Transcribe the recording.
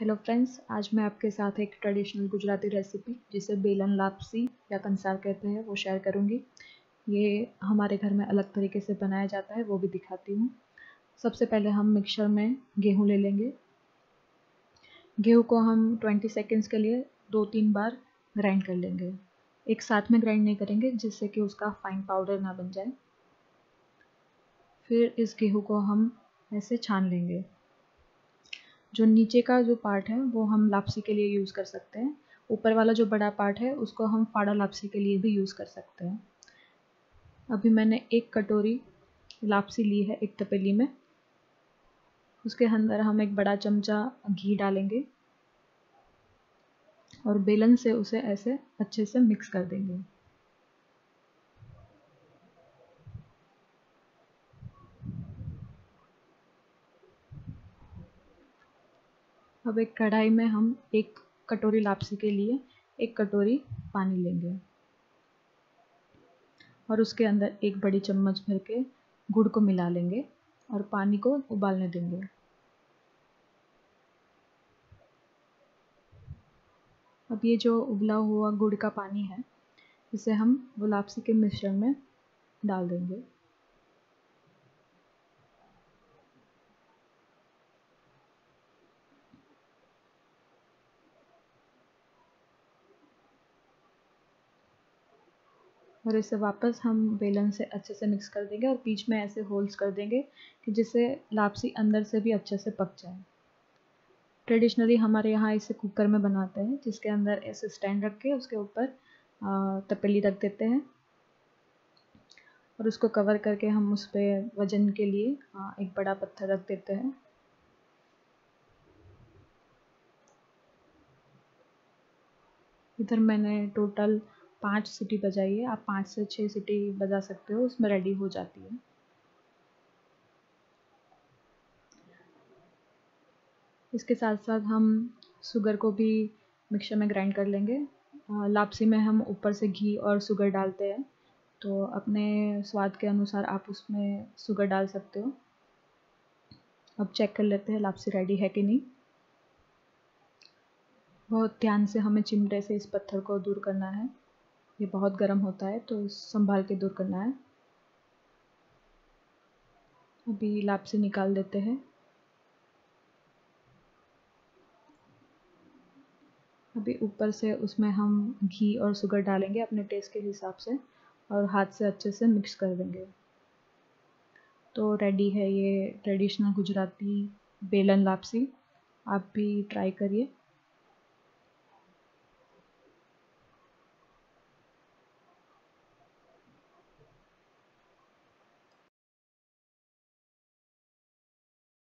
Hello friends, आज मैं आपके साथ एक ट्रेडिशनल गुजराती रेसिपी जिसे बेलन लापसी या कंसार कहते हैं वो शेयर करूंगी। ये हमारे घर में अलग तरीके से बनाया जाता है, वो भी दिखाती हूँ। सबसे पहले हम मिक्सर में गेहूँ ले लेंगे। गेहूँ को हम 20 सेकंड्स के लिए 2-3 बार ग्राइंड कर लेंगे। एक साथ में ग्राइंड नहीं करेंगे जिससे कि उसका फाइन पाउडर ना बन जाए। फिर इस गेहूँ को हम ऐसे छान लेंगे। जो नीचे का जो पार्ट है वो हम लापसी के लिए यूज़ कर सकते हैं। ऊपर वाला जो बड़ा पार्ट है उसको हम फाड़ा लापसी के लिए भी यूज़ कर सकते हैं। अभी मैंने 1 कटोरी लापसी ली है एक तपेली में। उसके अंदर हम 1 बड़ा चमचा घी डालेंगे और बेलन से उसे ऐसे अच्छे से मिक्स कर देंगे। अब एक कढ़ाई में हम 1 कटोरी लापसी के लिए 1 कटोरी पानी लेंगे और उसके अंदर 1 बड़ी चम्मच भर के गुड़ को मिला लेंगे और पानी को उबालने देंगे। अब ये जो उबला हुआ गुड़ का पानी है इसे हम वो लापसी के मिश्रण में डाल देंगे। और इसे वापस हम बेलन से अच्छे से मिक्स कर देंगे और बीच में ऐसे होल्स कर देंगे कि जिससे लापसी अंदर से भी अच्छे से पक जाए। ट्रेडिशनली हमारे यहाँ इसे कुकर में बनाते हैं, जिसके अंदर ऐसे स्टैंड रख के उसके ऊपर तपेली रख देते हैं और उसको कवर करके हम उस पर वजन के लिए 1 बड़ा पत्थर रख देते हैं। इधर मैंने टोटल 5 सीटी बजाई है। आप 5 से 6 सीटी बजा सकते हो, उसमें रेडी हो जाती है। इसके साथ साथ हम शुगर को भी मिक्सर में ग्राइंड कर लेंगे। लापसी में हम ऊपर से घी और शुगर डालते हैं, तो अपने स्वाद के अनुसार आप उसमें शुगर डाल सकते हो। अब चेक कर लेते हैं लापसी रेडी है कि नहीं। बहुत ध्यान से हमें चिमटे से इस पत्थर को दूर करना है, ये बहुत गर्म होता है तो संभाल के दूर करना है। अभी लापसी निकाल देते हैं। अभी ऊपर से उसमें हम घी और शुगर डालेंगे अपने टेस्ट के हिसाब से और हाथ से अच्छे से मिक्स कर देंगे। तो रेडी है ये ट्रेडिशनल गुजराती बेलन लापसी। आप भी ट्राई करिए।